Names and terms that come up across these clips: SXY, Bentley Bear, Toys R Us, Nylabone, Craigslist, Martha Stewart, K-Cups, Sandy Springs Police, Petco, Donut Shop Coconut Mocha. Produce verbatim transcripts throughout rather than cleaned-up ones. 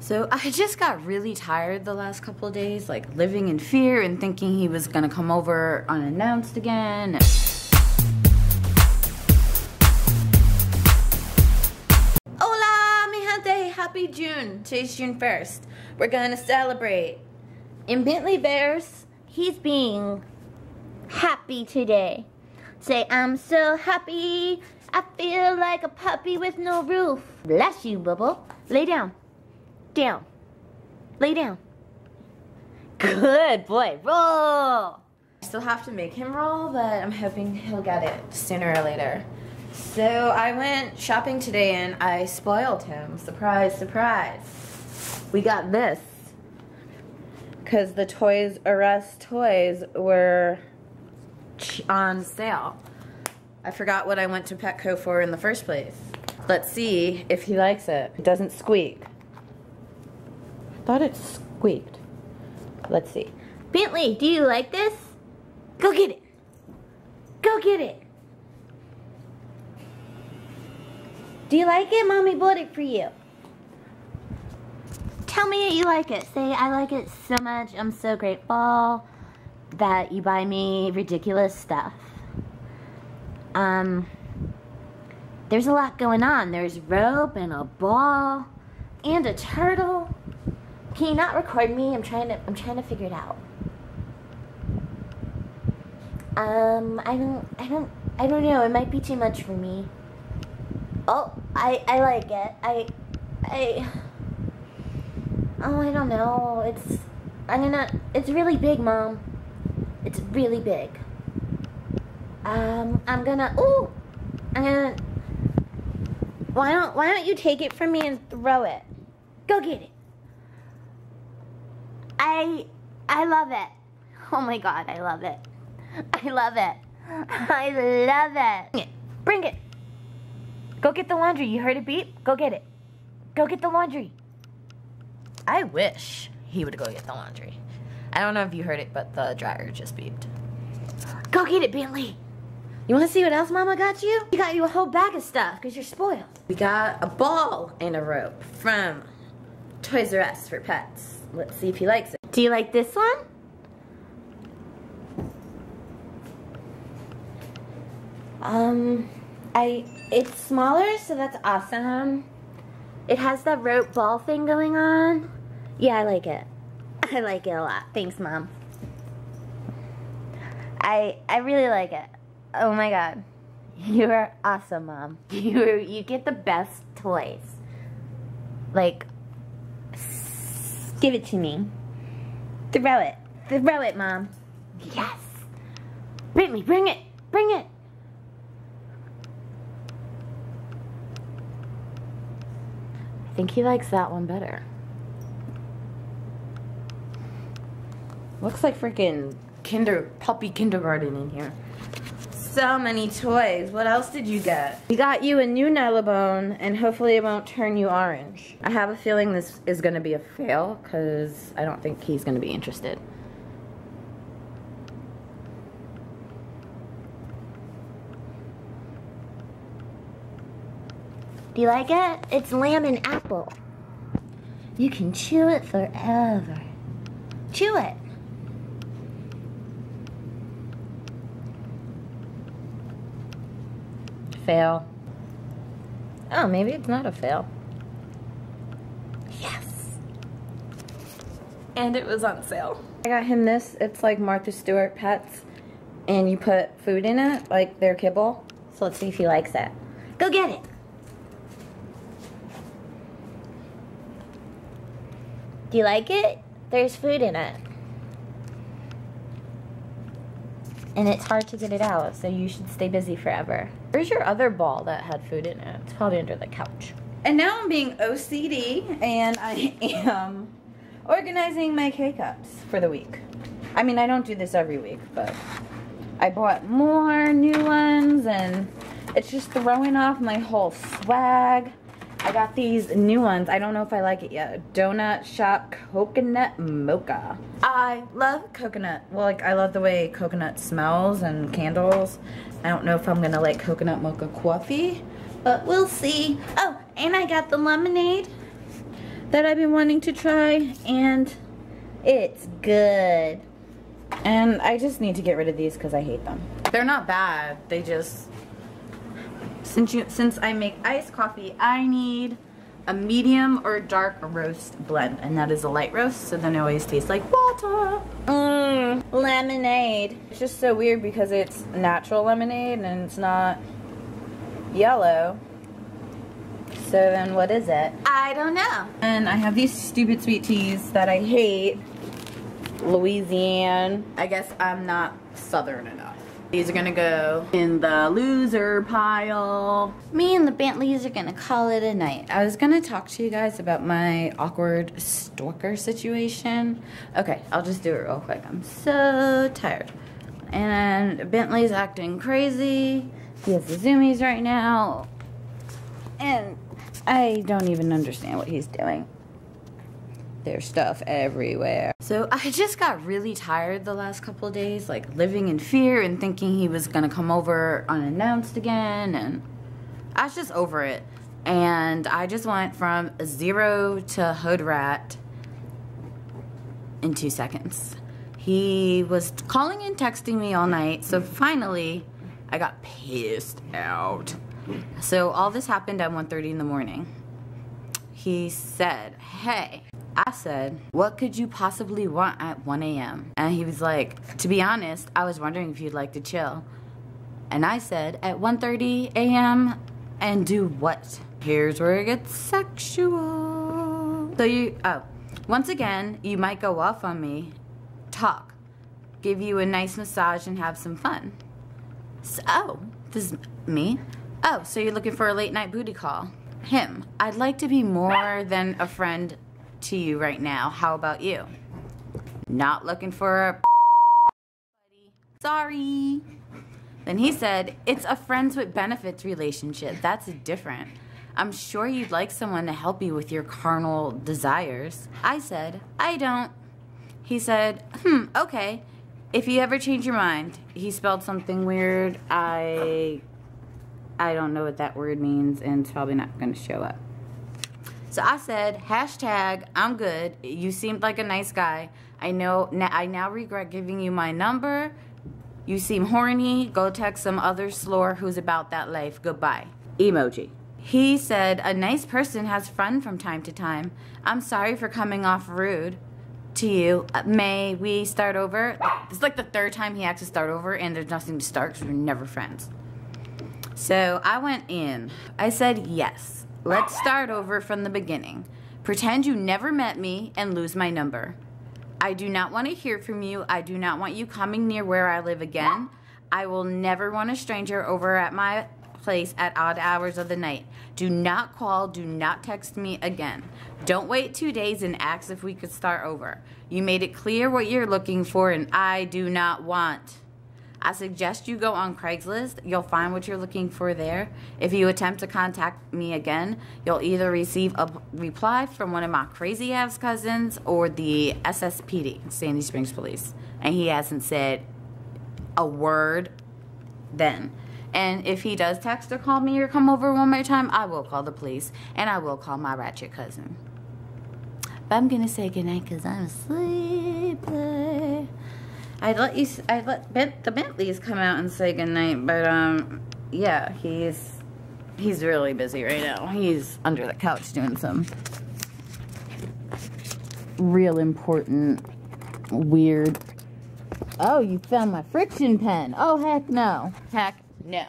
So I just got really tired the last couple of days, like living in fear and thinking he was gonna come over unannounced again. Hola, mi gente, happy June. Today's June first. We're gonna celebrate. In Bentley Bears, he's being happy today. Say, I'm so happy. I feel like a puppy with no roof. Bless you, Bubble. Lay down. Down. Lay down. Good boy. Roll. I still have to make him roll, but I'm hoping he'll get it sooner or later. So I went shopping today and I spoiled him. Surprise, surprise. We got this. Because the Toys R Us toys were on sale. I forgot what I went to Petco for in the first place. Let's see if he likes it. It doesn't squeak. I thought it squeaked. Let's see. Bentley, do you like this? Go get it. Go get it. Do you like it? Mommy bought it for you. Tell me that you like it. Say, I like it so much. I'm so grateful that you buy me ridiculous stuff. Um, there's a lot going on. There's rope and a ball and a turtle. Can you not record me? I'm trying to I'm trying to figure it out. Um, I don't I don't I don't know, it might be too much for me. Oh, I I like it. I I Oh, I don't know. It's I'm gonna it's really big, Mom. It's really big. Um, I'm gonna ooh I'm gonna why don't why don't you take it from me and throw it? Go get it. I, I love it. Oh my God, I love it. I love it. I love it. Bring it. Go get the laundry. You heard a beep? Go get it. Go get the laundry. I wish he would go get the laundry. I don't know if you heard it, but the dryer just beeped. Go get it, Bentley. You want to see what else Mama got you? She got you a whole bag of stuff because you're spoiled. We got a ball and a rope from Toys R Us for pets. Let's see if he likes it. Do you like this one? Um, I, it's smaller, so that's awesome. It has that rope ball thing going on. Yeah, I like it. I like it a lot. Thanks, Mom. I, I really like it. Oh my God. You are awesome, Mom. You, you get the best toys. Like, give it to me. Throw it. Throw it, Mom. Yes. Bentley, bring it. Bring it. I think he likes that one better. Looks like freaking kinder, puppy kindergarten in here. So many toys. What else did you get? We got you a new Nylabone, and hopefully it won't turn you orange. I have a feeling this is going to be a fail, because I don't think he's going to be interested. Do you like it? It's lamb and apple. You can chew it forever. Chew it. Fail. Oh, maybe it's not a fail. Yes. And it was on sale. I got him this. It's like Martha Stewart Pets. And you put food in it, like their kibble. So let's see if he likes it. Go get it. Do you like it? There's food in it. And it's hard to get it out, so you should stay busy forever. Where's your other ball that had food in it? It's probably under the couch. And now I'm being O C D, and I am organizing my K-Cups for the week. I mean, I don't do this every week, but I bought more new ones, and it's just throwing off my whole swag. I got these new ones. I don't know if I like it yet. Donut Shop Coconut Mocha. I love coconut. Well, like, I love the way coconut smells and candles. I don't know if I'm gonna like coconut mocha coffee, but we'll see. Oh, and I got the lemonade that I've been wanting to try, and it's good. And I just need to get rid of these because I hate them. They're not bad. They just, since you since I make iced coffee, I need a medium or dark roast blend, and that is a light roast, so then it always tastes like water. Mmm, lemonade. It's just so weird because it's natural lemonade and it's not yellow. So then what is it? I don't know. And I have these stupid sweet teas that I hate. Louisiana. I guess I'm not southern enough. These are gonna go in the loser pile. Me and the Bentleys are gonna call it a night. I was gonna talk to you guys about my awkward stalker situation. Okay, I'll just do it real quick. I'm so tired. And Bentley's acting crazy. He has the zoomies right now. And I don't even understand what he's doing. There's stuff everywhere. So I just got really tired the last couple of days, like living in fear and thinking he was gonna come over unannounced again, and I was just over it. And I just went from zero to hood rat in two seconds. He was calling and texting me all night, so finally I got pissed out. So all this happened at one thirty in the morning. He said, hey. I said, what could you possibly want at one A M? And he was like, to be honest, I was wondering if you'd like to chill. And I said, at one thirty A M and do what? Here's where it gets sexual. So you, oh, once again, you might go off on me, talk, give you a nice massage and have some fun. So, oh, this is me? Oh, so you're looking for a late night booty call. Him, I'd like to be more than a friend to you right now. How about you? Not looking for a buddy. Sorry. Then he said, it's a friends with benefits relationship. That's different. I'm sure you'd like someone to help you with your carnal desires. I said, I don't. He said, hmm, okay. If you ever change your mind. He spelled something weird. I, I don't know what that word means, and it's probably not going to show up. So I said, hashtag, I'm good. You seemed like a nice guy. I know, I now regret giving you my number. You seem horny. Go text some other slore who's about that life. Goodbye. Emoji. He said, a nice person has fun from time to time. I'm sorry for coming off rude to you. May we start over? It's like the third time he asked to start over, and there's nothing to start because we're never friends. So I went in. I said, yes. Let's start over from the beginning. Pretend you never met me and lose my number. I do not want to hear from you. I do not want you coming near where I live again. I will never want a stranger over at my place at odd hours of the night. Do not call. Do not text me again. Don't wait two days and ask if we could start over. You made it clear what you're looking for, and I do not want. I suggest you go on Craigslist. You'll find what you're looking for there. If you attempt to contact me again, you'll either receive a reply from one of my crazy ass cousins or the S S P D, Sandy Springs Police. And he hasn't said a word then. And if he does text or call me or come over one more time, I will call the police, and I will call my ratchet cousin. But I'm gonna say goodnight because I'm sleepy. I'd let you, I'd let Bent, the Bentleys come out and say goodnight, but, um, yeah, he's, he's really busy right now. He's under the couch doing some real important, weird, oh, you found my friction pen. Oh, heck no. Heck no.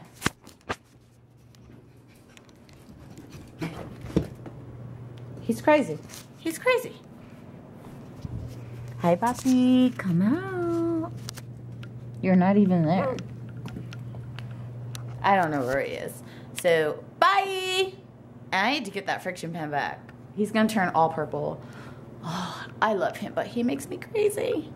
He's crazy. He's crazy. Hi, Papi, come out. You're not even there. I don't know where he is. So, bye. I need to get that friction pen back. He's gonna turn all purple. Oh, I love him, but he makes me crazy.